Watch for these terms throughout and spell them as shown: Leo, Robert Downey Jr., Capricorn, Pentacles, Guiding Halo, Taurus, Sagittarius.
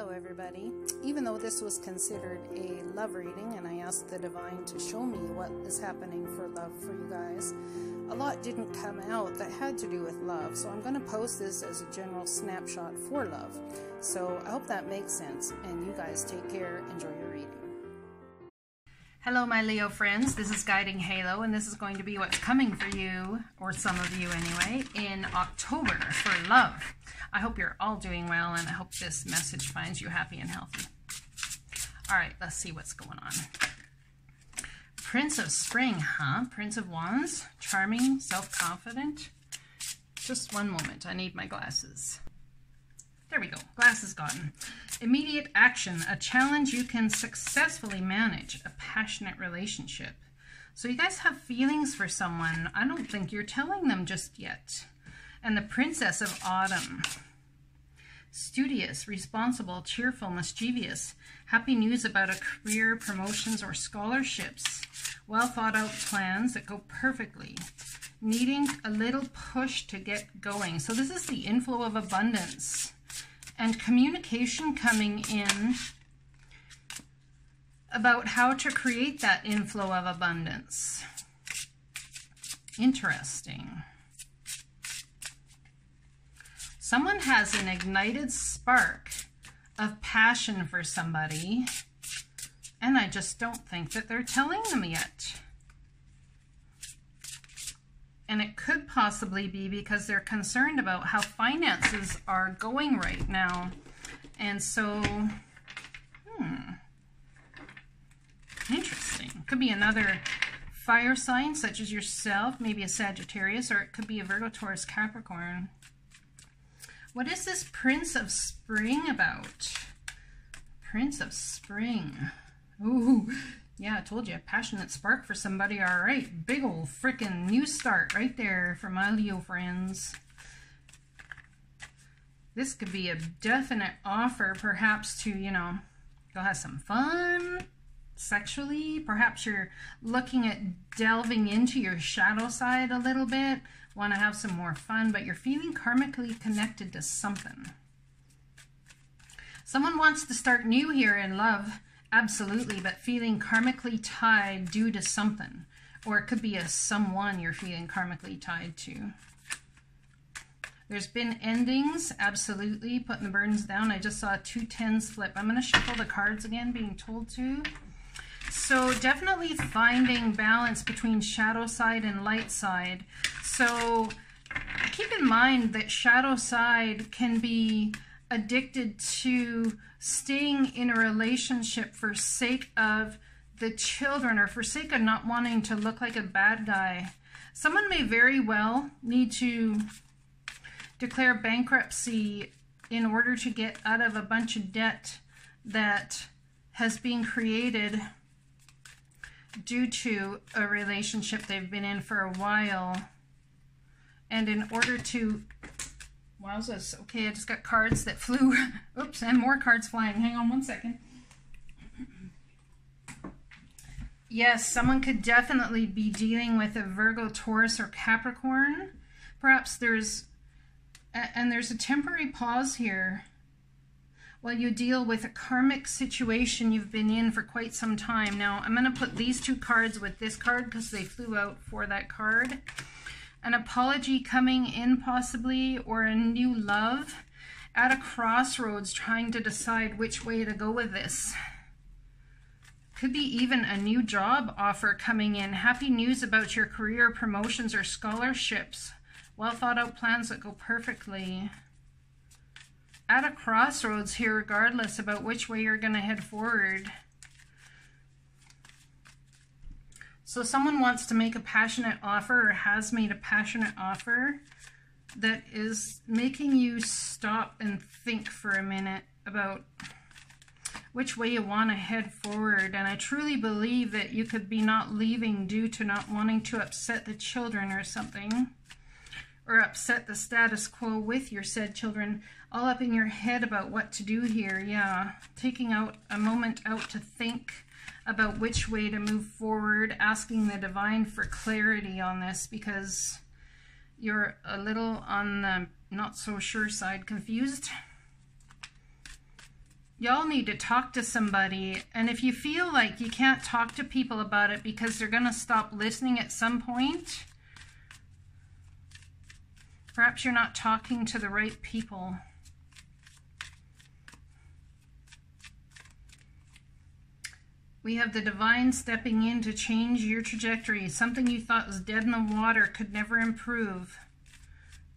Hello everybody. Even though this was considered a love reading and I asked the divine to show me what is happening for love for you guys, a lot didn't come out that had to do with love. So I'm going to post this as a general snapshot for love. So I hope that makes sense, and you guys take care. Enjoy your reading. Hello my Leo friends, this is Guiding Halo, and this is going to be what's coming for you, or some of you anyway, in October for love. I hope you're all doing well, and I hope this message finds you happy and healthy. All right, let's see what's going on. Prince of Spring, huh? Prince of Wands, charming, self-confident. Just one moment, I need my glasses. There we go, glasses gone. Immediate action, a challenge you can successfully manage, a passionate relationship. So you guys have feelings for someone. I don't think you're telling them just yet. And the Princess of Autumn. Studious, responsible, cheerful, mischievous. Happy news about a career, promotions, or scholarships. Well thought out plans that go perfectly. Needing a little push to get going. So this is the inflow of abundance. And communication coming in about how to create that inflow of abundance. Interesting. Someone has an ignited spark of passion for somebody, and I just don't think that they're telling them yet. And it could possibly be because they're concerned about how finances are going right now. And so, interesting. Could be another fire sign such as yourself, maybe a Sagittarius, or it could be a Virgo, Taurus, Capricorn. What is this Prince of Spring about? Prince of Spring. Ooh, yeah, I told you, a passionate spark for somebody. All right, big old freaking new start right there for my Leo friends. This could be a definite offer, perhaps to, you know, go have some fun sexually. Perhaps you're looking at delving into your shadow side a little bit. Want to have some more fun, but you're feeling karmically connected to something. Someone wants to start new here in love, absolutely, but feeling karmically tied due to something. Or it could be a someone you're feeling karmically tied to. There's been endings, absolutely, putting the burdens down. I just saw two tens flip. I'm going to shuffle the cards again, being told to. So definitely finding balance between shadow side and light side. So keep in mind that shadow side can be addicted to staying in a relationship for sake of the children, or for sake of not wanting to look like a bad guy. Someone may very well need to declare bankruptcy in order to get out of a bunch of debt that has been created due to a relationship they've been in for a while. And in order to, wowzas, okay, I just got cards that flew. Oops, and more cards flying. Hang on one second. Yes, someone could definitely be dealing with a Virgo, Taurus, or Capricorn. Perhaps there's a temporary pause here while you deal with a karmic situation you've been in for quite some time. Now, I'm going to put these two cards with this card because they flew out for that card. An apology coming in possibly, or a new love at a crossroads trying to decide which way to go with this. Could be even a new job offer coming in. Happy news about your career, promotions, or scholarships. Well thought out plans that go perfectly. At a crossroads here regardless about which way you're going to head forward. So someone wants to make a passionate offer, or has made a passionate offer, that is making you stop and think for a minute about which way you want to head forward. And I truly believe that you could be not leaving due to not wanting to upset the children or something, or upset the status quo with your said children. All up in your head about what to do here. Yeah, taking out a moment out to think about which way to move forward, asking the divine for clarity on this, because you're a little on the not so sure side, confused. y'all need to talk to somebody. And if you feel like you can't talk to people about it because they're going to stop listening at some point, perhaps you're not talking to the right people. We have the divine stepping in to change your trajectory. Something you thought was dead in the water could never improve,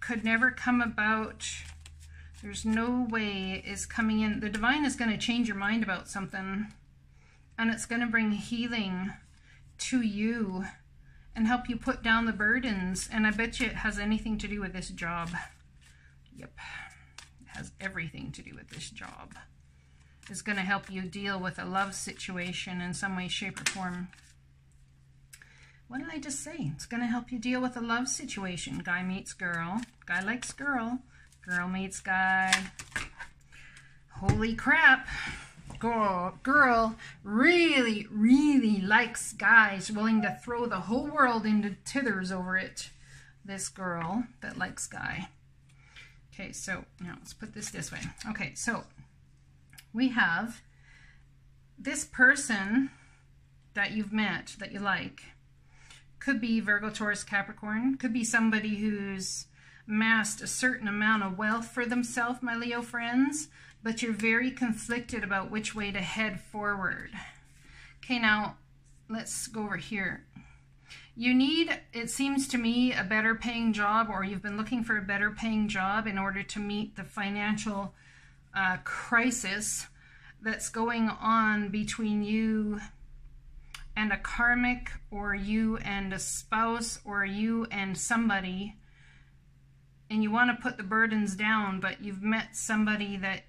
could never come about. There's no way is coming in. The divine is going to change your mind about something, and it's going to bring healing to you and help you put down the burdens. And I bet you it has anything to do with this job. Yep, it has everything to do with this job. It's going to help you deal with a love situation in some way, shape, or form. What did I just say? It's going to help you deal with a love situation. Guy meets girl. Guy likes girl. Girl meets guy. Holy crap. Girl really, really likes guys willing to throw the whole world into tithers over it. This girl that likes guy. Okay, so now let's put this way. Okay, so we have this person that you've met that you like. Could be Virgo, Taurus, Capricorn. Could be somebody who's amassed a certain amount of wealth for themselves, my Leo friends, but you're very conflicted about which way to head forward. Okay, now let's go over here. You need, it seems to me, a better paying job, or you've been looking for a better paying job in order to meet the financial crisis that's going on between you and a karmic, or you and a spouse, or you and somebody. And you want to put the burdens down, but you've met somebody that,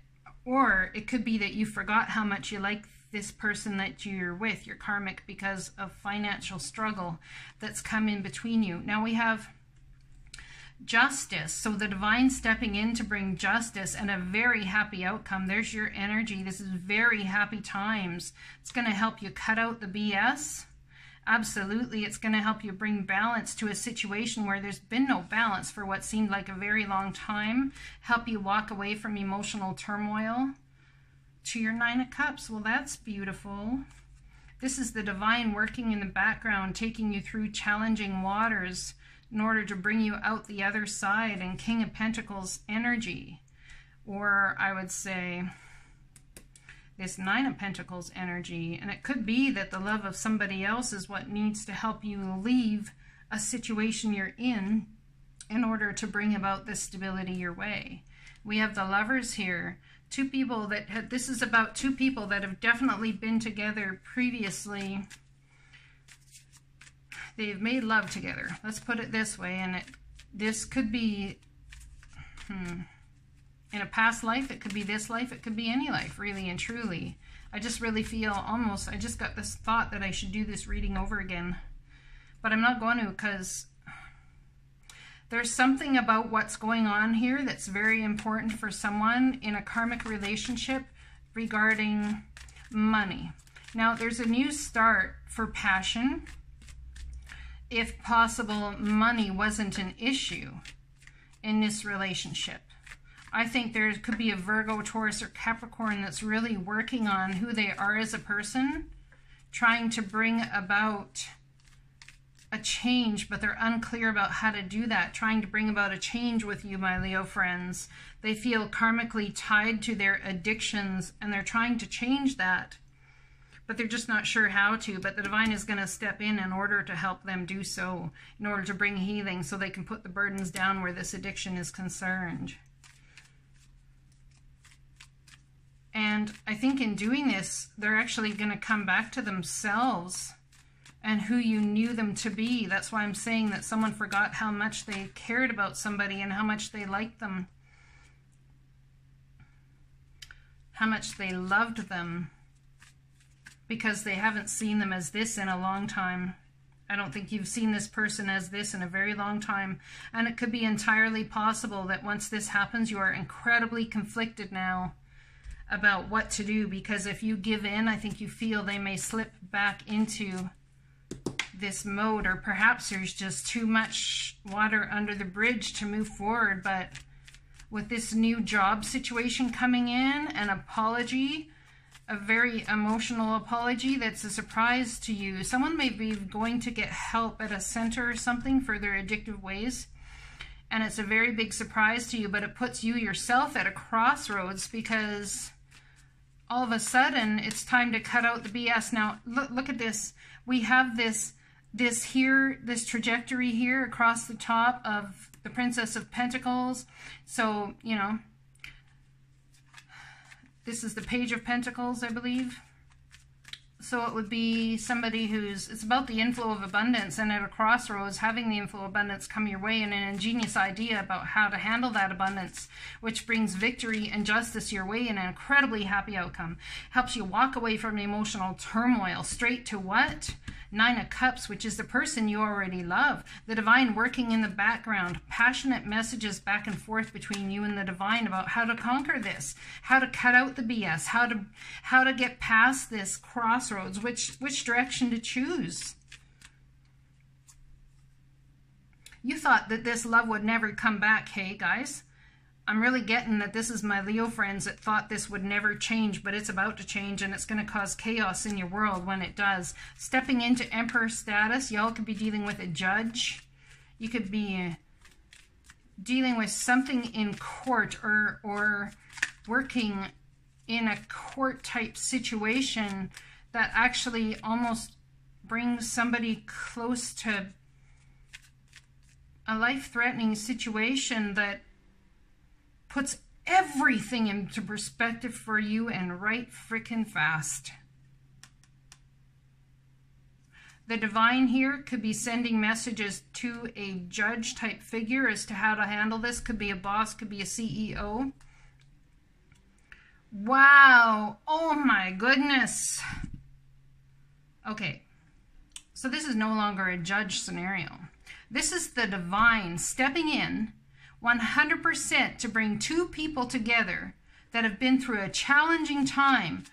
or it could be that you forgot how much you like this person that you're with, your karmic, because of financial struggle that's come in between you. Now we have justice, so the divine stepping in to bring justice and a very happy outcome. There's your energy. This is very happy times. It's going to help you cut out the BS. Absolutely, it's going to help you bring balance to a situation where there's been no balance for what seemed like a very long time. Help you walk away from emotional turmoil to your 9 of Cups. Well, that's beautiful. This is the divine working in the background, taking you through challenging waters in order to bring you out the other side in King of Pentacles energy. Or I would say this 9 of Pentacles energy, and it could be that the love of somebody else is what needs to help you leave a situation you're in order to bring about this stability your way. We have the Lovers here, two people that have, this is about two people that have definitely been together previously. They've made love together. Let's put it this way, and this could be in a past life, it could be this life, it could be any life, really and truly. I just really feel almost, I just got this thought that I should do this reading over again. But I'm not going to, because there's something about what's going on here that's very important for someone in a karmic relationship regarding money. Now, there's a new start for passion. If possible, money wasn't an issue in this relationship. I think there could be a Virgo, Taurus, or Capricorn that's really working on who they are as a person, trying to bring about a change, but they're unclear about how to do that, trying to bring about a change with you, my Leo friends. They feel karmically tied to their addictions, and they're trying to change that, but they're just not sure how to. But the divine is going to step in order to help them do so, in order to bring healing so they can put the burdens down where this addiction is concerned. And I think in doing this, they're actually going to come back to themselves and who you knew them to be. That's why I'm saying that someone forgot how much they cared about somebody and how much they liked them, how much they loved them, because they haven't seen them as this in a long time. I don't think you've seen this person as this in a very long time. And it could be entirely possible that once this happens, you are incredibly conflicted now about what to do, because if you give in, I think you feel they may slip back into this mode, or perhaps there's just too much water under the bridge to move forward. But with this new job situation coming in, an apology, a very emotional apology that's a surprise to you. Someone may be going to get help at a center or something for their addictive ways, and it's a very big surprise to you, but it puts you yourself at a crossroads because all of a sudden it's time to cut out the BS. Now, look at this. We have this here, this trajectory here across the top of the Princess of Pentacles. So, you know, this is the Page of Pentacles, I believe. So it would be somebody who's, it's about the inflow of abundance, and at a crossroads, having the inflow of abundance come your way and an ingenious idea about how to handle that abundance, which brings victory and justice your way and an incredibly happy outcome. Helps you walk away from the emotional turmoil straight to what? Nine of Cups, which is the person you already love. The divine working in the background, passionate messages back and forth between you and the divine about how to conquer this, how to cut out the BS, how to get past this crossroads, which direction to choose. You thought that this love would never come back, hey guys? I'm really getting that this is my Leo friends that thought this would never change, but it's about to change, and it's going to cause chaos in your world when it does. Stepping into Emperor status, y'all could be dealing with a judge. You could be dealing with something in court or working in a court-type situation that actually almost brings somebody close to a life-threatening situation that puts everything into perspective for you, and right freaking fast. The divine here could be sending messages to a judge type figure as to how to handle this. Could be a boss, could be a CEO. Wow. Oh my goodness. Okay. So this is no longer a judge scenario. This is the divine stepping in 100% to bring two people together that have been through a challenging time.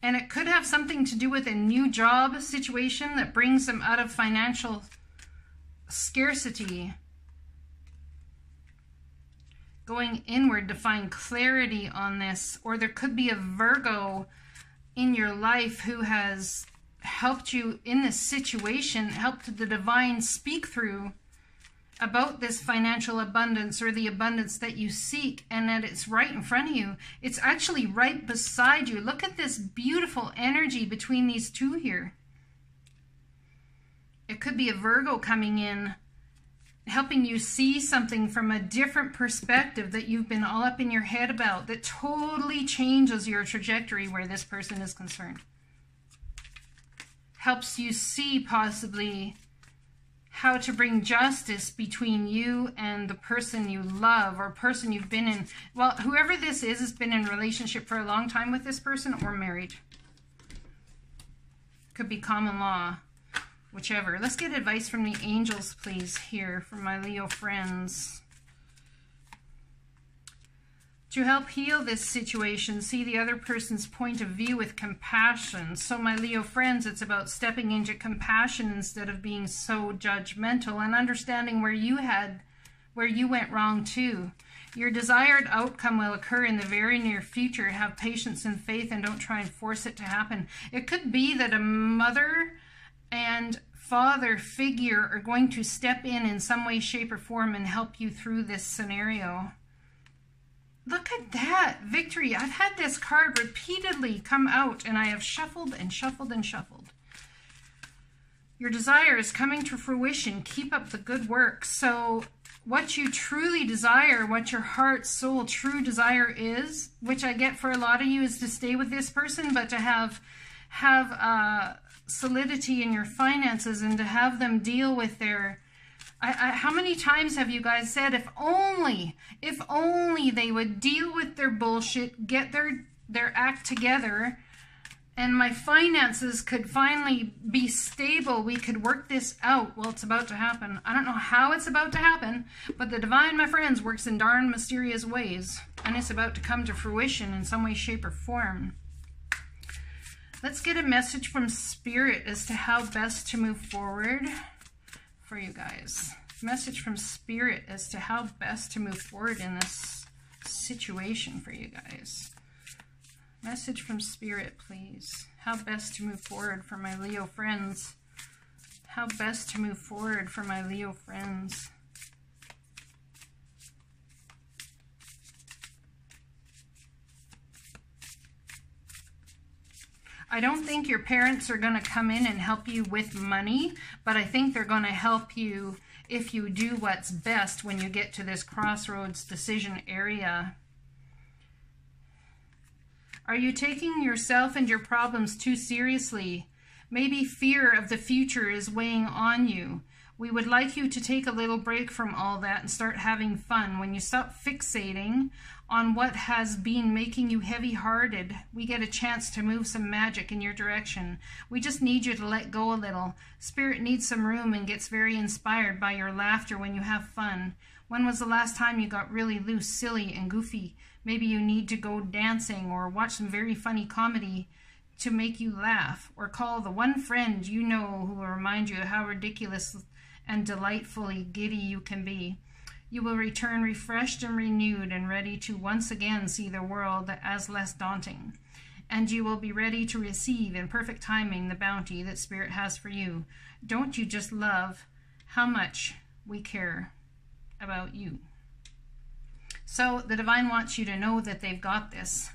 And it could have something to do with a new job situation that brings them out of financial scarcity. Going inward to find clarity on this. Or there could be a Virgo in your life who has helped you in this situation, helped the divine speak through about this financial abundance or the abundance that you seek, and that it's right in front of you. It's actually right beside you. Look at this beautiful energy between these two here. It could be a Virgo coming in, helping you see something from a different perspective that you've been all up in your head about, that totally changes your trajectory where this person is concerned. Helps you see possibly how to bring justice between you and the person you love or person you've been in. Well, whoever this is has been in a relationship for a long time with this person or married. Could be common law, whichever. Let's get advice from the angels, please, here from my Leo friends. To help heal this situation, see the other person's point of view with compassion. So my Leo friends, it's about stepping into compassion instead of being so judgmental, and understanding where you went wrong too. Your desired outcome will occur in the very near future. Have patience and faith, and don't try and force it to happen. It could be that a mother and father figure are going to step in some way, shape, or form and help you through this scenario. Look at that, victory. I've had this card repeatedly come out, and I have shuffled and shuffled and shuffled. Your desire is coming to fruition. Keep up the good work. So what you truly desire, what your heart, soul, true desire is, which I get for a lot of you, is to stay with this person, but to have solidity in your finances, and to have them deal with their... how many times have you guys said, if only they would deal with their bullshit, get their act together, and my finances could finally be stable, we could work this out. Well, it's about to happen. I don't know how it's about to happen, but the divine, my friends, works in darn mysterious ways, and it's about to come to fruition in some way, shape, or form. Let's get a message from Spirit as to how best to move forward for you guys. message from Spirit as to how best to move forward in this situation for you guys. Message from Spirit, please. How best to move forward for my Leo friends. How best to move forward for my Leo friends. I don't think your parents are going to come in and help you with money, but I think they're going to help you if you do what's best when you get to this crossroads decision area. Are you taking yourself and your problems too seriously? Maybe fear of the future is weighing on you. We would like you to take a little break from all that and start having fun. When you stop fixating on what has been making you heavy-hearted, we get a chance to move some magic in your direction. We just need you to let go a little. Spirit needs some room and gets very inspired by your laughter when you have fun. When was the last time you got really loose, silly, and goofy? Maybe you need to go dancing or watch some very funny comedy to make you laugh, or call the one friend you know who will remind you of how ridiculous and delightfully giddy you can be. You will return refreshed and renewed and ready to once again see the world as less daunting. And you will be ready to receive in perfect timing the bounty that Spirit has for you. Don't you just love how much we care about you? So the divine wants you to know that they've got this.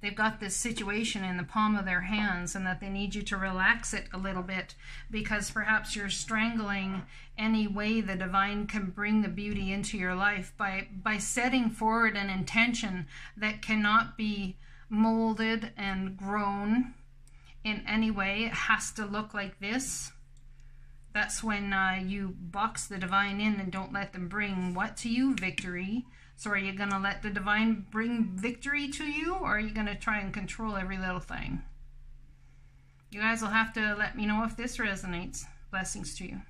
They've got this situation in the palm of their hands, and that they need you to relax it a little bit, because perhaps you're strangling any way the divine can bring the beauty into your life by setting forward an intention that cannot be molded and grown in any way. It has to look like this. That's when you box the divine in and don't let them bring what to you? Victory. So are you going to let the divine bring victory to you, or are you going to try and control every little thing? You guys will have to let me know if this resonates. Blessings to you.